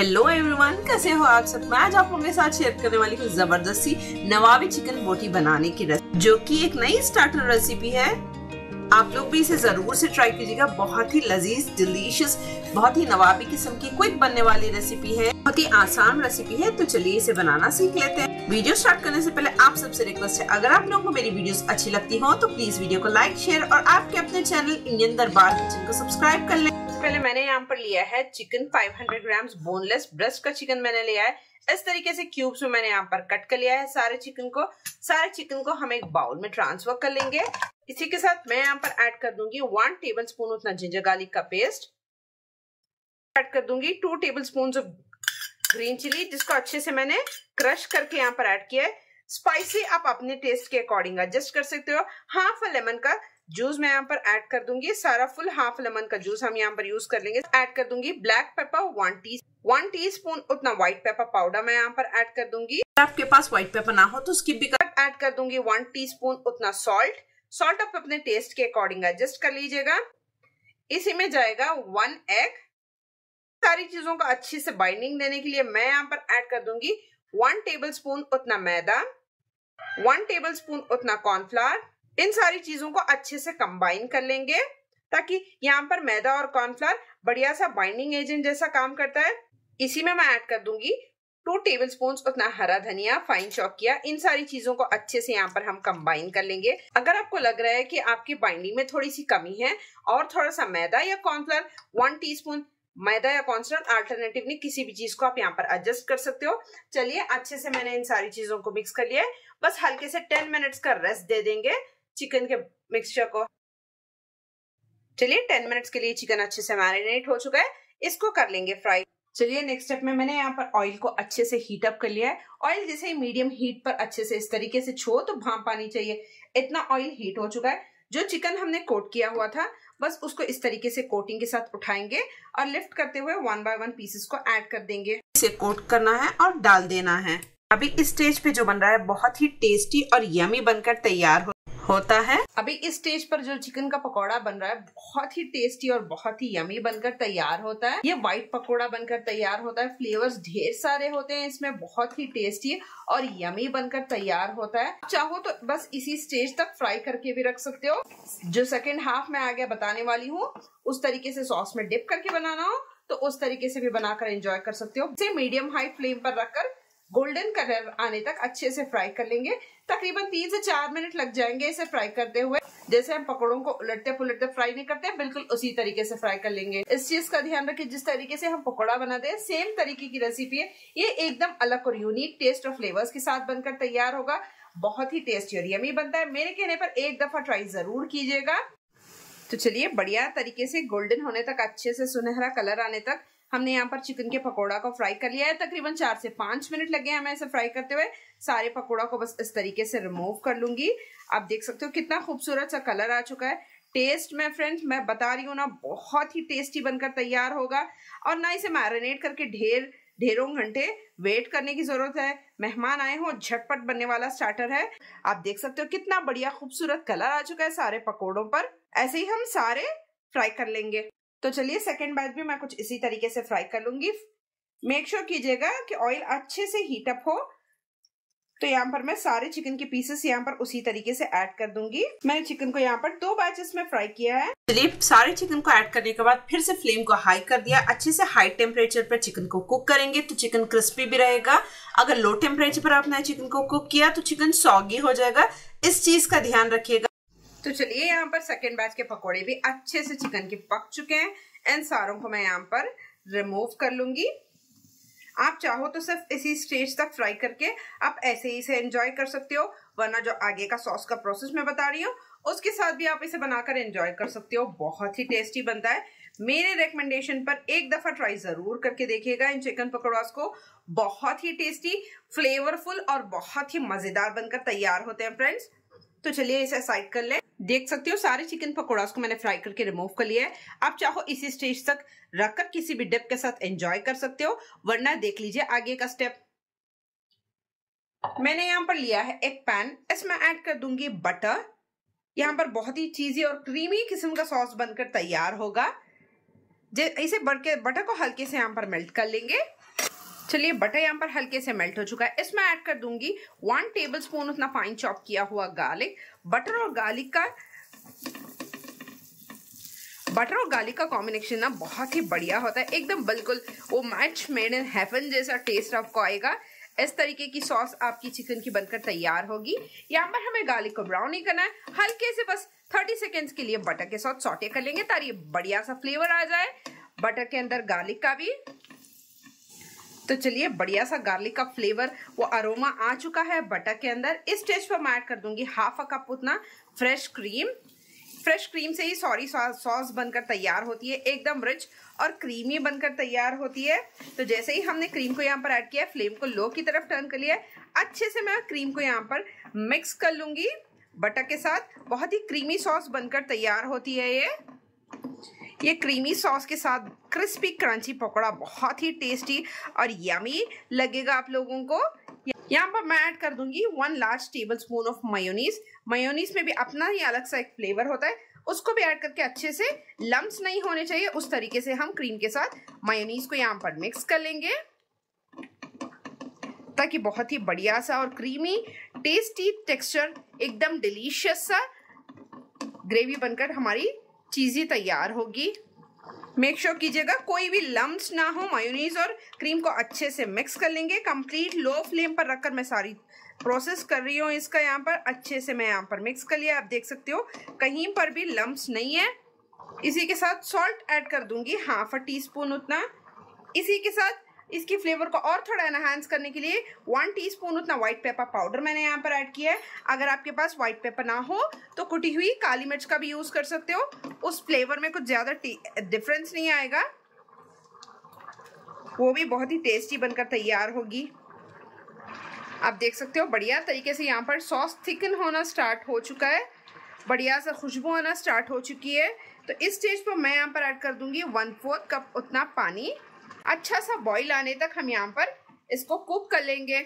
Hello everyone, कैसे हो आप सब। मैं आज आप लोगों के साथ शेयर करने वाली हूँ जबरदस्ती नवाबी चिकन बोटी बनाने की रेसिपी, जो कि एक नई स्टार्टर रेसिपी है। आप लोग भी इसे जरूर से ट्राई कीजिएगा। बहुत ही लजीज, डिलीशियस, बहुत ही नवाबी किस्म की क्विक बनने वाली रेसिपी है, बहुत ही आसान रेसिपी है। तो चलिए इसे बनाना सीख लेते हैं। वीडियो स्टार्ट करने से पहले आप सबसे रिक्वेस्ट है, अगर आप लोगों को मेरी वीडियोस अच्छी लगती हो तो प्लीज वीडियो को लाइक, शेयर और आपके अपने चैनल इंडियन दरबार किचन को सब्सक्राइब कर लें। पहले मैंने यहाँ पर लिया है चिकन 500 ग्राम्स बोनलेस ब्रेस्ट का चिकन मैंने लिया है। इस तरीके से क्यूब्स में मैंने यहाँ पर कट कर लिया है सारे चिकन को हम एक बाउल में ट्रांसफर कर लेंगे। इसी के साथ मैं यहाँ पर ऐड कर दूंगी 1 टेबलस्पून उतना जिंजर गार्लिक का पेस्ट, ऐड कर दूंगी 2 टेबलस्पून ऑफ ग्रीन चिली, जिसको अच्छे से मैंने क्रश करके यहाँ पर ऐड किया है। स्पाइसी आप अपने टेस्ट के अकॉर्डिंग एडजस्ट कर सकते हो। हाफ अ लेमन का जूस मैं यहाँ पर ऐड कर दूंगी, सारा फुल हाफ लेमन का जूस हम यहाँ पर यूज कर लेंगे। ऐड कर दूंगी ब्लैक पेपर 1 टीस्पून उतना व्हाइट पेपर पाउडर मैं यहाँ पर ऐड कर दूंगी। अगर आपके पास व्हाइट पेपर ना हो तो स्किप भी कर। ऐड कर दूंगी 1 टीस्पून उतना सॉल्ट आप अपने टेस्ट के अकॉर्डिंग एडजस्ट कर लीजिएगा। इसी में जाएगा 1 एग। सारी चीजों को अच्छे से बाइंडिंग देने के लिए मैं यहाँ पर ऐड कर दूंगी 1 टेबलस्पून उतना मैदा, 1 टेबलस्पून उतना कॉर्नफ्लावर। इन सारी चीजों को अच्छे से कंबाइन कर लेंगे, ताकि यहाँ पर मैदा और कॉर्नफ्लावर बढ़िया सा बाइंडिंग एजेंट जैसा काम करता है। इसी में मैं ऐड कर दूंगी 2 टेबलस्पून उतना हरा धनिया फाइन चॉप किया। इन सारी चीजों को अच्छे से यहाँ पर हम कंबाइन कर लेंगे। अगर आपको लग रहा है कि आपकी बाइंडिंग में थोड़ी सी कमी है और थोड़ा सा मैदा या कॉर्नफ्लावर, 1 टीस्पून मैदा या कॉर्नफ्लावर, अल्टरनेटिवली किसी भी चीज को आप यहाँ पर एडजस्ट कर सकते हो। चलिए, अच्छे से मैंने इन सारी चीजों को मिक्स कर लिया है। बस हल्के से 10 मिनट्स का रेस्ट दे देंगे चिकन के मिक्सचर को। चलिए, 10 मिनट्स के लिए चिकन अच्छे से मैरिनेट हो चुका है, इसको कर लेंगे फ्राई। चलिए, नेक्स्ट स्टेप में मैंने यहाँ पर ऑयल को अच्छे से हीट अप कर लिया है। ऑयल जैसे ही मीडियम हीट पर अच्छे से इस तरीके से छो तो भाप आनी चाहिए। इतना ऑयल हीट हो चुका है। जो चिकन हमने कोट किया हुआ था, बस उसको इस तरीके से कोटिंग के साथ उठाएंगे और लिफ्ट करते हुए 1 बाय 1 पीसेस को ऐड कर देंगे। इसे कोट करना है और डाल देना है। अभी इस स्टेज पे जो बन रहा है बहुत ही टेस्टी और यमी बनकर तैयार होता है। अभी इस स्टेज पर जो चिकन का पकौड़ा बन रहा है बहुत ही टेस्टी और बहुत ही यमी बनकर तैयार होता है। ये व्हाइट पकौड़ा बनकर तैयार होता है। फ्लेवर्स ढेर सारे होते हैं इसमें, बहुत ही टेस्टी और यमी बनकर तैयार होता है। चाहो तो बस इसी स्टेज तक फ्राई करके भी रख सकते हो। जो सेकेंड हाफ में आगे बताने वाली हूँ, उस तरीके से सॉस में डिप करके बनाना हो तो उस तरीके से भी बनाकर एंजॉय कर सकते हो। इसे मीडियम हाई फ्लेम पर रखकर गोल्डन कलर आने तक अच्छे से फ्राई कर लेंगे। तकरीबन 3 से 4 मिनट लग जाएंगे इसे फ्राई करते हुए। जैसे हम पकौड़ों को उलटते पुलटते फ्राई नहीं करते, बिल्कुल उसी तरीके से फ्राई कर लेंगे। इस चीज का ध्यान रखें, जिस तरीके से हम पकौड़ा बनाते हैं सेम तरीके की रेसिपी है। ये एकदम अलग और यूनिक टेस्ट और फ्लेवर्स के साथ बनकर तैयार होगा। बहुत ही टेस्टी और यमी बनता है। मेरे कहने पर एक दफा ट्राई जरूर कीजिएगा। तो चलिए, बढ़िया तरीके से गोल्डन होने तक, अच्छे से सुनहरा कलर आने तक हमने यहाँ पर चिकन के पकौड़ा को फ्राई कर लिया है। तकरीबन 4 से 5 मिनट लगे हमें इसे फ्राई करते हुए। सारे पकौड़ा को बस इस तरीके से रिमूव कर लूंगी। आप देख सकते हो कितना खूबसूरत सा कलर आ चुका है। टेस्ट में फ्रेंड्स, मैं बता रही हूँ ना, बहुत ही टेस्टी बनकर तैयार होगा। और ना इसे मैरिनेट करके ढेरों घंटे वेट करने की जरूरत है। मेहमान आए हो, झटपट बनने वाला स्टार्टर है। आप देख सकते हो कितना बढ़िया खूबसूरत कलर आ चुका है सारे पकौड़ों पर। ऐसे ही हम सारे फ्राई कर लेंगे। तो चलिए, सेकंड बैच भी मैं कुछ इसी तरीके से फ्राई कर लूंगी। मेक श्योर कीजिएगा कि ऑयल अच्छे से हीट अप हो। तो यहाँ पर मैं सारे चिकन के पीसेस यहाँ पर उसी तरीके से ऐड कर दूंगी। मैंने चिकन को यहाँ पर 2 बैचेस में फ्राई किया है। चलिए, सारे चिकन को ऐड करने के बाद फिर से फ्लेम को हाई कर दिया। अच्छे से हाई टेम्परेचर पर चिकन को कुक करेंगे तो चिकन क्रिस्पी भी रहेगा। अगर लो टेम्परेचर पर आपने चिकन को कुक किया तो चिकन सॉगी हो जाएगा। इस चीज का ध्यान रखिएगा। तो चलिए, यहाँ पर सेकेंड बैच के पकोड़े भी अच्छे से चिकन के पक चुके हैं। इन सारों को मैं यहाँ पर रिमूव कर लूंगी। आप चाहो तो सिर्फ इसी स्टेज तक फ्राई करके आप ऐसे ही इसे एंजॉय कर सकते हो, वरना जो आगे का सॉस का प्रोसेस मैं बता रही हूँ उसके साथ भी आप इसे बनाकर एंजॉय कर सकते हो। बहुत ही टेस्टी बनता है। मेरे रिकमेंडेशन पर एक दफा ट्राई जरूर करके देखिएगा इन चिकन पकौड़ास को। बहुत ही टेस्टी, फ्लेवरफुल और बहुत ही मजेदार बनकर तैयार होते हैं फ्रेंड्स। तो चलिए, इसे साइड कर ले। देख सकते हो सारे चिकन पकौड़ास को मैंने फ्राई करके रिमूव कर लिया है। आप चाहो इसी स्टेज तक रखकर किसी भी डिप के साथ एंजॉय कर सकते हो, वरना देख लीजिए आगे का स्टेप। मैंने यहाँ पर लिया है एक पैन, इसमें ऐड कर दूंगी बटर। यहाँ पर बहुत ही चीजी और क्रीमी किस्म का सॉस बनकर तैयार होगा। इसे बटर को हल्के से यहाँ पर मेल्ट कर लेंगे। चलिए बटर यहाँ पर हल्के से मेल्ट हो चुका है। इसमें ऐड कर दूंगी 1 टेबलस्पून उतना फाइन चॉप किया हुआ गार्लिक। बटर और गार्लिक का कॉम्बिनेशन ना बहुत ही बढ़िया होता है, एकदम बिल्कुल वो मैच मेड इन हेवन जैसा टेस्ट आपको आएगा। इस तरीके की सॉस आपकी चिकन की बनकर तैयार होगी। यहाँ पर हमें गार्लिक को ब्राउन नहीं करना है, हल्के से बस 30 सेकेंड्स के लिए बटर के साथ सॉटे कर लेंगे ताकि बढ़िया सा फ्लेवर आ जाए बटर के अंदर गार्लिक का भी। तो चलिए बढ़िया सा गार्लिक का फ्लेवर वो अरोमा आ चुका है बटर के अंदर। इस स्टेज पर मैं ऐड कर दूंगी 1/2 कप उतना फ्रेश क्रीम से ही सॉस बनकर तैयार होती है, एकदम रिच और क्रीमी बनकर तैयार होती है। तो जैसे ही हमने क्रीम को यहाँ पर ऐड किया, फ्लेम को लो की तरफ टर्न कर लिया। अच्छे से मैं क्रीम को यहाँ पर मिक्स कर लूँगी बटर के साथ। बहुत ही क्रीमी सॉस बनकर तैयार होती है ये क्रीमी सॉस के साथ क्रिस्पी क्रंची पकौड़ा बहुत ही टेस्टी और यमी लगेगा आप लोगों को। यहाँ पर मैं ऐड कर दूंगी 1 large tablespoon of mayonnaise. Mayonnaise में भी अपना ही अलग सा एक फ्लेवर होता है, उसको भी ऐड करके अच्छे से लम्स नहीं होने चाहिए, उस तरीके से हम क्रीम के साथ मायोनीज को यहाँ पर मिक्स कर लेंगे ताकि बहुत ही बढ़िया सा और क्रीमी टेस्टी टेक्सचर एकदम डिलीशियस सा ग्रेवी बनकर हमारी चीज़ें तैयार होगी। मेक श्योर कीजिएगा कोई भी लम्स ना हो। मायोनीज और क्रीम को अच्छे से मिक्स कर लेंगे। कंप्लीट लो फ्लेम पर रखकर मैं सारी प्रोसेस कर रही हूँ इसका। यहाँ पर अच्छे से मैं यहाँ पर मिक्स कर लिया। आप देख सकते हो कहीं पर भी लम्स नहीं है। इसी के साथ सॉल्ट ऐड कर दूंगी 1/2 टीस्पून उतना। इसी के साथ इसकी फ्लेवर को और थोड़ा एनहांस करने के लिए 1 टीस्पून उतना व्हाइट पेपर पाउडर मैंने यहाँ पर ऐड किया है। अगर आपके पास व्हाइट पेपर ना हो तो कुटी हुई काली मिर्च का भी यूज़ कर सकते हो, उस फ्लेवर में कुछ ज़्यादा डिफरेंस नहीं आएगा, वो भी बहुत ही टेस्टी बनकर तैयार होगी। आप देख सकते हो बढ़िया तरीके से यहाँ पर सॉस थिकन होना स्टार्ट हो चुका है, बढ़िया सा खुशबू आना स्टार्ट हो चुकी है। तो इस स्टेज पर मैं यहाँ पर ऐड कर दूँगी 1/4 कप उतना पानी। अच्छा सा बॉईल आने तक हम यहाँ पर इसको कुक कर लेंगे।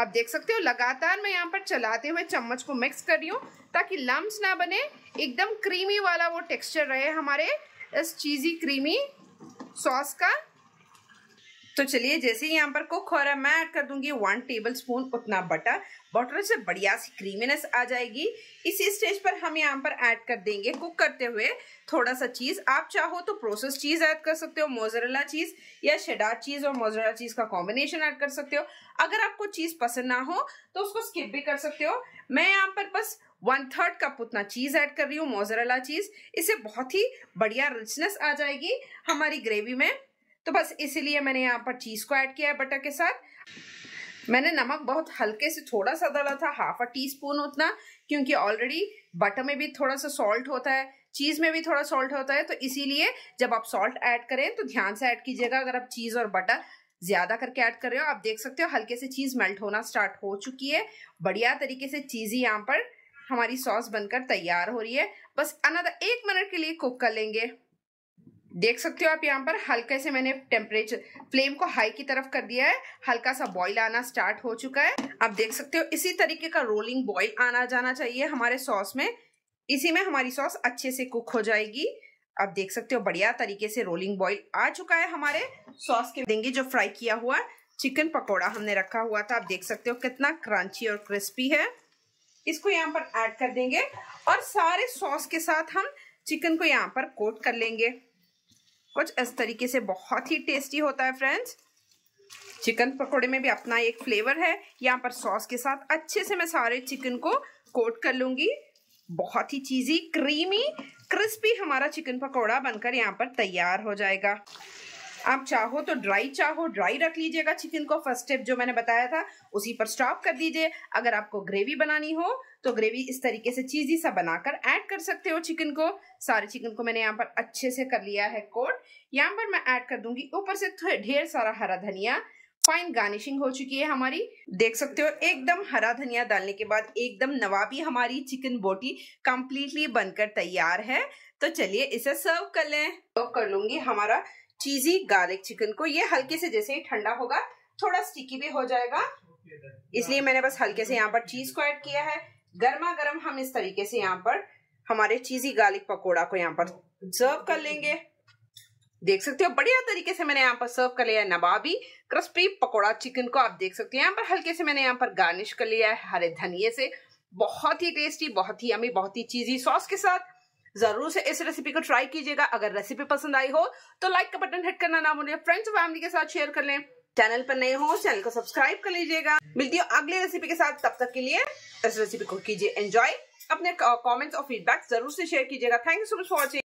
आप देख सकते हो लगातार मैं यहाँ पर चलाते हुए चम्मच को मिक्स कर रही हूँ ताकि लम्स ना बने, एकदम क्रीमी वाला वो टेक्सचर रहे हमारे इस चीज़ी क्रीमी सॉस का। तो चलिए जैसे ही यहाँ पर कुक हो रहा है मैं ऐड कर दूंगी 1 टेबलस्पून उतना बटर। बटर से बढ़िया सी क्रीमीनेस आ जाएगी। इसी स्टेज पर हम यहाँ पर ऐड कर देंगे कुक करते हुए थोड़ा सा चीज़। आप चाहो तो प्रोसेस चीज़ ऐड कर सकते हो, मोज़रेला चीज़ या शेडार चीज़ और मोज़रेला चीज़ का कॉम्बिनेशन ऐड कर सकते हो। अगर आपको चीज़ पसंद ना हो तो उसको स्किप भी कर सकते हो। मैं यहाँ पर बस 1/3 कप उतना चीज़ ऐड कर रही हूँ, मोज़रेला चीज़। इससे बहुत ही बढ़िया रिचनेस आ जाएगी हमारी ग्रेवी में। तो बस इसीलिए मैंने यहाँ पर चीज़ को ऐड किया है बटर के साथ। मैंने नमक बहुत हल्के से थोड़ा सा डाला था, 1/2 टीस्पून उतना, क्योंकि ऑलरेडी बटर में भी थोड़ा सा सॉल्ट होता है, चीज़ में भी थोड़ा सॉल्ट होता है। तो इसीलिए जब आप सॉल्ट ऐड करें तो ध्यान से ऐड कीजिएगा। अगर आप चीज़ और बटर ज़्यादा करके ऐड कर रहे हो, आप देख सकते हो हल्के से चीज़ मेल्ट होना स्टार्ट हो चुकी है। बढ़िया तरीके से चीज़ ही यहाँ पर हमारी सॉस बनकर तैयार हो रही है। बस अनदर 1 मिनट के लिए कुक कर लेंगे। देख सकते हो आप यहाँ पर हल्के से मैंने टेम्परेचर फ्लेम को हाई की तरफ कर दिया है। हल्का सा बॉईल आना स्टार्ट हो चुका है। आप देख सकते हो इसी तरीके का रोलिंग बॉईल आना जाना चाहिए हमारे सॉस में। इसी में हमारी सॉस अच्छे से कुक हो जाएगी। आप देख सकते हो बढ़िया तरीके से रोलिंग बॉईल आ चुका है हमारे सॉस के। देंगे जो फ्राई किया हुआ चिकन पकौड़ा हमने रखा हुआ था, आप देख सकते हो कितना क्रंची और क्रिस्पी है। इसको यहाँ पर ऐड कर देंगे और सारे सॉस के साथ हम चिकन को यहाँ पर कोट कर लेंगे कुछ इस तरीके से। बहुत ही टेस्टी होता है फ्रेंड्स। चिकन पकौड़े में भी अपना एक फ्लेवर है। यहाँ पर सॉस के साथ अच्छे से मैं सारे चिकन को कोट कर लूँगी। बहुत ही चीज़ी क्रीमी क्रिस्पी हमारा चिकन पकौड़ा बनकर यहाँ पर तैयार हो जाएगा। आप चाहो तो ड्राई रख लीजिएगा चिकन को। फर्स्ट स्टेप जो मैंने बताया था उसी पर स्टॉप कर दीजिए। अगर आपको ग्रेवी बनानी हो तो ग्रेवी इस तरीके से चीज़ी सा बनाकर ऐड कर सकते हो चिकन को। सारे चिकन को मैंने यहाँ पर अच्छे से कर लिया है कोट। यहाँ पर मैं ऐड कर दूंगी ऊपर से ढेर सारा हरा धनिया। फाइन गार्निशिंग हो चुकी है हमारी, देख सकते हो। एकदम हरा धनिया डालने के बाद एकदम नवाबी हमारी चिकन बोटी कम्प्लीटली बनकर तैयार है। तो चलिए इसे सर्व कर लें। सर्व कर लूंगी हमारा चीजी गार्लिक चिकन को। ये हल्के से जैसे ही ठंडा होगा थोड़ा स्टिकी भी हो जाएगा, इसलिए मैंने बस हल्के से यहाँ पर चीज को ऐड किया है। गर्मा गर्म हम इस तरीके से यहाँ पर हमारे चीजी गार्लिक पकोड़ा को यहाँ पर सर्व कर लेंगे। देख सकते हो बढ़िया तरीके से मैंने यहाँ पर सर्व कर लिया है नवाबी क्रिस्पी पकोड़ा चिकन को। आप देख सकते हो यहाँ पर हल्के से मैंने यहाँ पर गार्निश कर लिया है हरे धनिये से। बहुत ही टेस्टी, बहुत ही यमी, बहुत ही चीजी सॉस के साथ जरूर से इस रेसिपी को ट्राई कीजिएगा। अगर रेसिपी पसंद आई हो तो लाइक का बटन हिट करना ना भूलिए, फ्रेंड्स फैमिली के साथ शेयर कर लें। चैनल पर नए हो चैनल को सब्सक्राइब कर लीजिएगा। मिलती हो अगली रेसिपी के साथ, तब तक के लिए इस रेसिपी को कीजिए एंजॉय। अपने कमेंट्स और फीडबैक जरूर से शेयर कीजिएगा। Thank you so much for watching.